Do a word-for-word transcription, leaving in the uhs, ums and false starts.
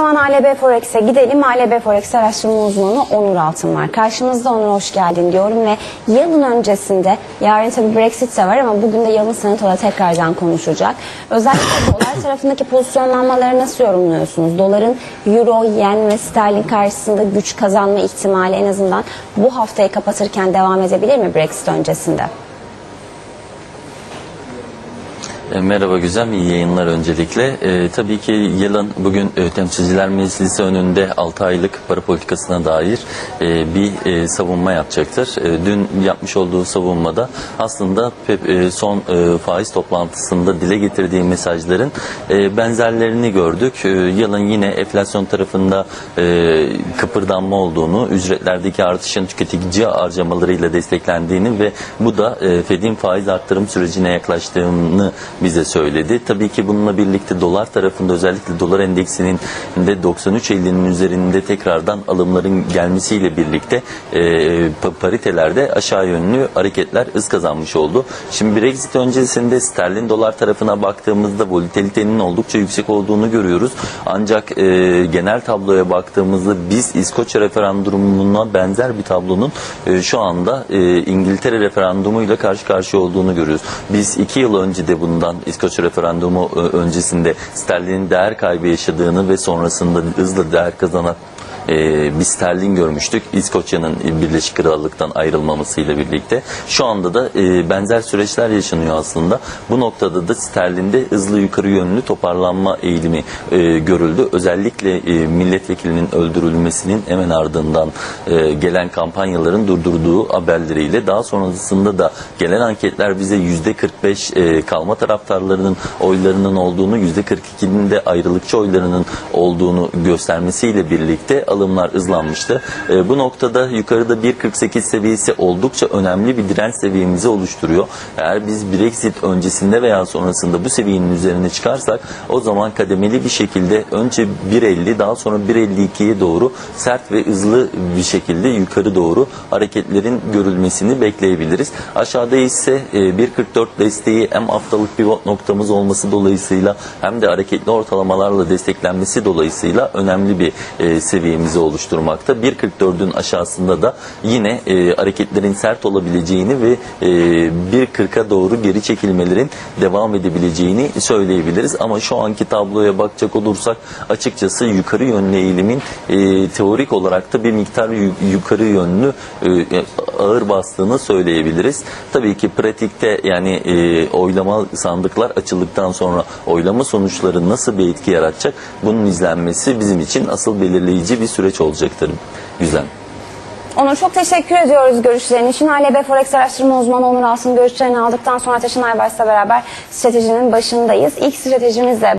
Şu an A L B Forex'e gidelim. A L B Forex araştırma uzmanı Onur Altın var. Karşımızda. Onur, hoş geldin diyorum ve yılın öncesinde, yarın tabii Brexit de var ama bugün de yılın senatoda tekrardan konuşacak. Özellikle dolar tarafındaki pozisyonlanmaları nasıl yorumluyorsunuz? Doların euro, yen ve sterlin karşısında güç kazanma ihtimali en azından bu haftayı kapatırken devam edebilir mi Brexit öncesinde? Merhaba Güzem, iyi yayınlar öncelikle. E, tabii ki yılın bugün e, Temsilciler Meclisi önünde altı aylık para politikasına dair e, bir e, savunma yapacaktır. E, dün yapmış olduğu savunmada aslında e, son e, faiz toplantısında dile getirdiği mesajların e, benzerlerini gördük. E, yılın yine enflasyon tarafında e, kıpırdanma olduğunu, ücretlerdeki artışın tüketici harcamalarıyla desteklendiğini ve bu da e, Fed'in faiz arttırım sürecine yaklaştığını bize söyledi. Tabii ki bununla birlikte dolar tarafında özellikle dolar endeksinin de doksan üç elli'nin üzerinde tekrardan alımların gelmesiyle birlikte e, paritelerde aşağı yönlü hareketler hız kazanmış oldu. Şimdi Brexit öncesinde sterlin dolar tarafına baktığımızda volatilitenin oldukça yüksek olduğunu görüyoruz. Ancak e, genel tabloya baktığımızda biz İskoçya referandumuna benzer bir tablonun e, şu anda e, İngiltere referandumuyla karşı karşıya olduğunu görüyoruz. Biz iki yıl önce de bunu İskoçya referandumu öncesinde sterlinin değer kaybı yaşadığını ve sonrasında hızla değer kazanan Ee, bir sterlin görmüştük. İskoçya'nın Birleşik Krallık'tan ayrılmamasıyla birlikte. Şu anda da e, benzer süreçler yaşanıyor aslında. Bu noktada da sterlinde hızlı yukarı yönlü toparlanma eğilimi e, görüldü. Özellikle e, milletvekilinin öldürülmesinin hemen ardından e, gelen kampanyaların durdurduğu haberleriyle, daha sonrasında da gelen anketler bize yüzde kırk beş e, kalma taraftarlarının oylarının olduğunu, yüzde kırk iki'nin de ayrılıkçı oylarının olduğunu göstermesiyle birlikte alımlar hızlanmıştı. E, bu noktada yukarıda bir kırk sekiz seviyesi oldukça önemli bir direnç seviyemizi oluşturuyor. Eğer biz Brexit öncesinde veya sonrasında bu seviyenin üzerine çıkarsak, o zaman kademeli bir şekilde önce bir elli, daha sonra bir elli iki'ye doğru sert ve hızlı bir şekilde yukarı doğru hareketlerin görülmesini bekleyebiliriz. Aşağıda ise e, bir kırk dört desteği hem haftalık pivot noktamız olması dolayısıyla hem de hareketli ortalamalarla desteklenmesi dolayısıyla önemli bir e, seviye oluşturmakta. bir kırk dört'ün aşağısında da yine e, hareketlerin sert olabileceğini ve e, bir kırk'a doğru geri çekilmelerin devam edebileceğini söyleyebiliriz. Ama şu anki tabloya bakacak olursak açıkçası yukarı yönlü eğilimin e, teorik olarak da bir miktar yukarı yönlü e, ağır bastığını söyleyebiliriz. Tabii ki pratikte yani e, oylama sandıklar açıldıktan sonra oylama sonuçları nasıl bir etki yaratacak? Bunun izlenmesi bizim için asıl belirleyici bir süreç olacaktır. Güzel. Onur, çok teşekkür ediyoruz görüşlerin için. A L B Forex araştırma uzmanı Onur Altın görüşlerini aldıktan sonra Taşın Aybaş'la beraber stratejinin başındayız. İlk stratejimizle